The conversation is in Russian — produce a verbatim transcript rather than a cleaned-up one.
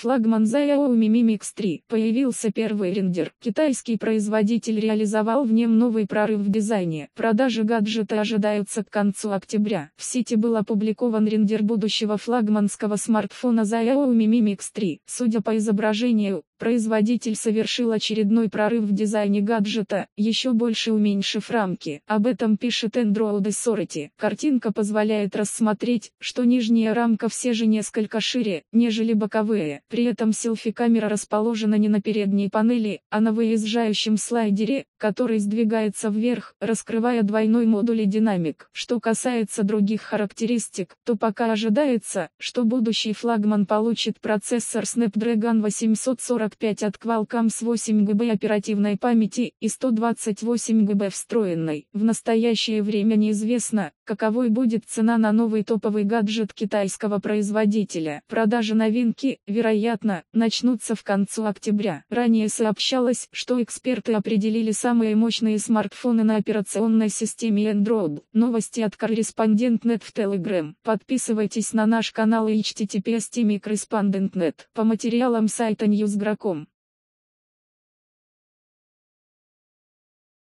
флагман Xiaomi Ми Микс три, появился первый рендер. Китайский производитель реализовал в нем новый прорыв в дизайне. Продажи гаджета ожидаются к концу октября. В сети был опубликован рендер будущего флагманского смартфона Xiaomi Ми Микс три. Судя по изображению, производитель совершил очередной прорыв в дизайне гаджета, еще больше уменьшив рамки. Об этом пишет Android Authority. Картинка позволяет рассмотреть, что нижняя рамка все же несколько шире, нежели боковые. При этом селфи-камера расположена не на передней панели, а на выезжающем слайдере, который сдвигается вверх, раскрывая двойной модуль и динамик. Что касается других характеристик, то пока ожидается, что будущий флагман получит процессор Snapdragon восемьсот сорок пять от Qualcomm с восемь гигабайт оперативной памяти и сто двадцать восемь гигабайт встроенной. В настоящее время неизвестно, каковой будет цена на новый топовый гаджет китайского производителя. Продажи новинки, вероятно, начнутся в конце октября. Ранее сообщалось, что эксперты определили самые мощные смартфоны на операционной системе Android. Новости от Correspondент точка нет в Telegram. Подписывайтесь на наш канал и эйч ти ти пи эс точка ми корреспондент точка нет. По материалам сайта ньюс грок точка ком.